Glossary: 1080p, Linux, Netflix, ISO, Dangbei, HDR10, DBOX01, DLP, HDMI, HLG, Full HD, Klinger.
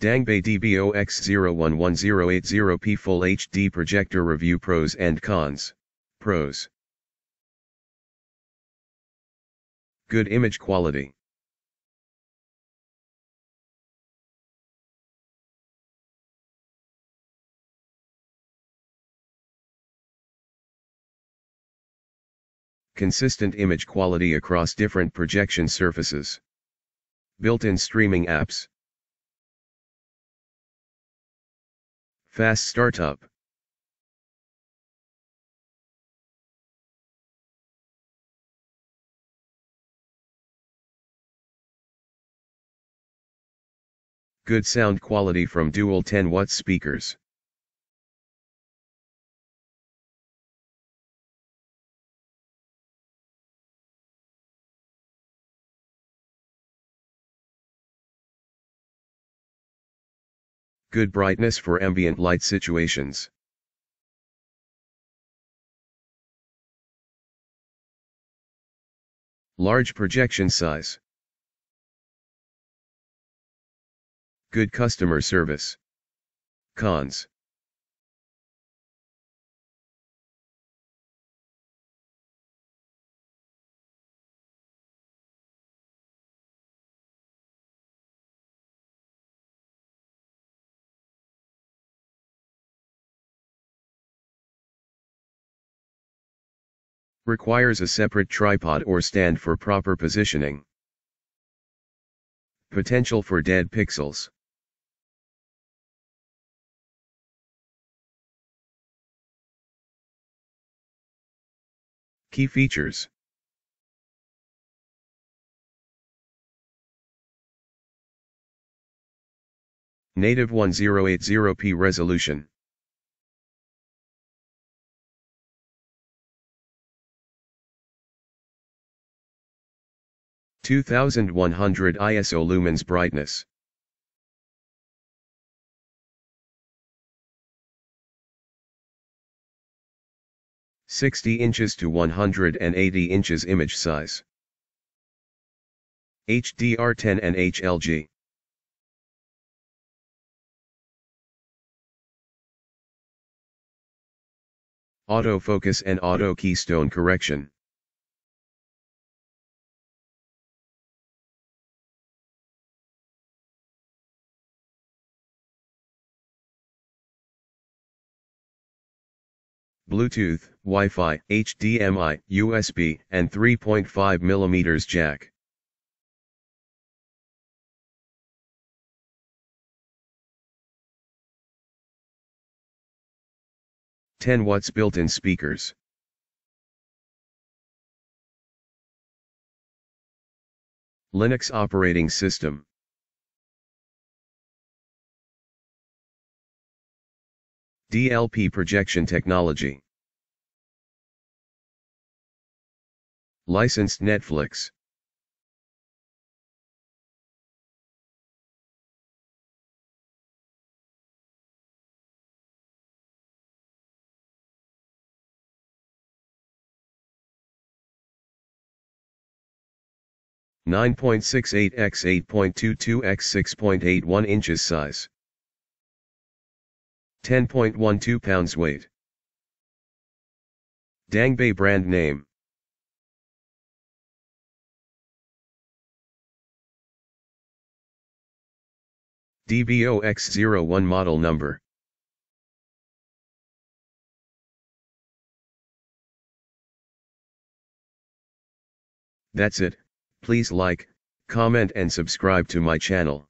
Dangbei DBOX011080p Full HD Projector Review Pros and Cons. Pros: good image quality. Consistent image quality across different projection surfaces. Built-in streaming apps. Fast startup. Good sound quality from dual 10-watt speakers. Good brightness for ambient light situations. Large projection size. Good customer service. Cons: requires a separate tripod or stand for proper positioning. Potential for dead pixels. Key features: native 1080p resolution. • 2100 ISO lumens brightness. • 60 inches to 180 inches image size. HDR10 and HLG. Autofocus and auto keystone correction. Bluetooth, Wi-Fi, HDMI, USB, and 3.5mm jack. • 10-watt built-in speakers. Linux operating system. DLP projection technology. Licensed Netflix. • 9.68 x 8.22 x 6.81 inches size. 10.12 pounds weight. Dangbei brand name. DBOX01 model number. That's it. Please like, comment and subscribe to my channel.